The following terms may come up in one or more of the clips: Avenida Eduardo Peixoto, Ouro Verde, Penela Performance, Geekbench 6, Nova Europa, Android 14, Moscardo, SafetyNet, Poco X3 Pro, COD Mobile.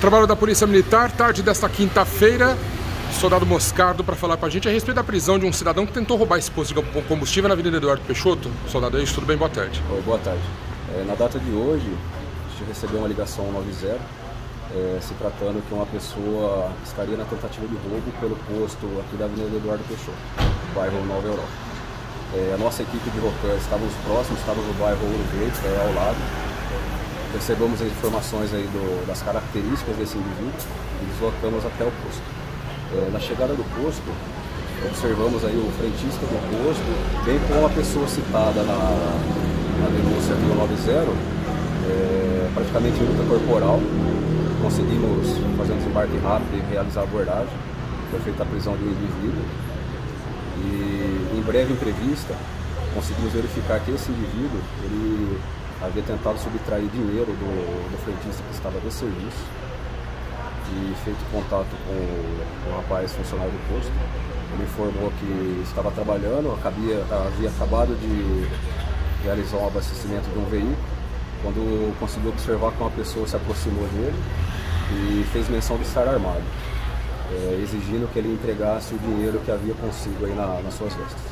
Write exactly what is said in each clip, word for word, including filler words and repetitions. Trabalho da Polícia Militar, tarde desta quinta-feira, soldado Moscardo para falar com a gente a respeito da prisão de um cidadão que tentou roubar esse posto de combustível na Avenida Eduardo Peixoto. Soldado, é isso? Tudo bem? Boa tarde. Oh, boa tarde. É, na data de hoje, a gente recebeu uma ligação noventa, é, se tratando que uma pessoa estaria na tentativa de roubo pelo posto aqui da Avenida Eduardo Peixoto, bairro Nova Europa. É, a nossa equipe de Rocan estávamos próximos, estávamos no bairro Ouro Verde, que é ao lado. Recebemos as informações aí do, das características desse indivíduo e deslocamos até o posto. É, na chegada do posto, observamos aí o frentista do posto, bem como a pessoa citada na, na denúncia do noventa, é, praticamente em luta corporal. Conseguimos, fazendo desembarque rápido, e realizar a abordagem. Foi feita a prisão de um indivíduo. E em breve entrevista, conseguimos verificar que esse indivíduo, ele havia tentado subtrair dinheiro do, do frentista que estava de serviço, e feito contato com o, o rapaz funcionário do posto. Ele informou que estava trabalhando, acabia, havia acabado de realizar um abastecimento de um veículo, quando conseguiu observar que uma pessoa se aproximou dele e fez menção de estar armado, é, exigindo que ele entregasse o dinheiro que havia consigo aí na, nas suas vestes.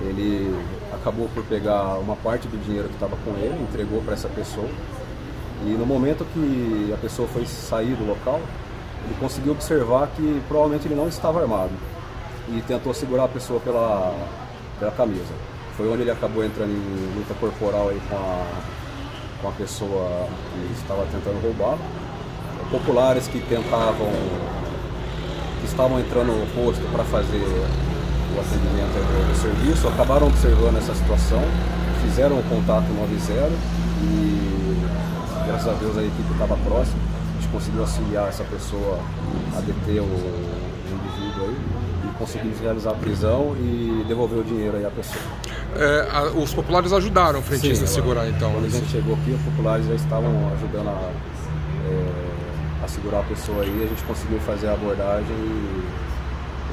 Ele acabou por pegar uma parte do dinheiro que estava com ele, entregou para essa pessoa, e no momento que a pessoa foi sair do local, ele conseguiu observar que provavelmente ele não estava armado e tentou segurar a pessoa pela, pela camisa. Foi onde ele acabou entrando em luta corporal aí com, a, com a pessoa que estava tentando roubar. Populares que tentavam, que estavam entrando no posto para fazer o atendimento do serviço, acabaram observando essa situação, fizeram o contato noventa e, graças a Deus, a equipe estava próxima. A gente conseguiu auxiliar essa pessoa a deter o indivíduo aí, e conseguimos realizar a prisão e devolver o dinheiro aí à pessoa. É, a, os populares ajudaram o frentista a segurar, então? Quando a gente chegou aqui, os populares já estavam ajudando a, é, a segurar a pessoa aí. A gente conseguiu fazer a abordagem e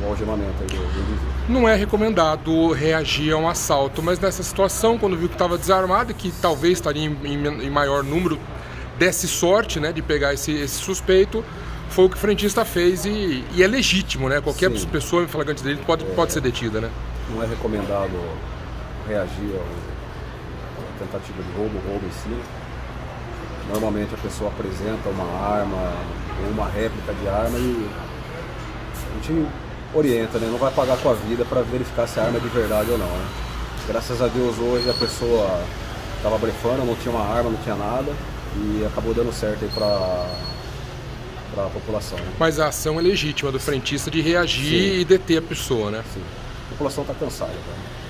o algemamento aí do indivíduo. Não é recomendado reagir a um assalto, mas nessa situação, quando viu que estava desarmado e que talvez estaria em, em, em maior número, desse sorte, né, de pegar esse, esse suspeito, foi o que o frentista fez, e, e é legítimo, né? Qualquer Sim. pessoa em flagrante dele pode, é, pode ser detida, né? Não é recomendado reagir a uma tentativa de roubo, roubo em si. Normalmente a pessoa apresenta uma arma ou uma réplica de arma e a gente orienta, né? Não vai pagar com a vida para verificar se a arma é de verdade ou não, né? Graças a Deus, hoje a pessoa estava blefando, não tinha uma arma, não tinha nada, e acabou dando certo aí para para a população, né? Mas a ação é legítima do frentista de reagir Sim. e deter a pessoa, né? Sim. A população está cansada, cara.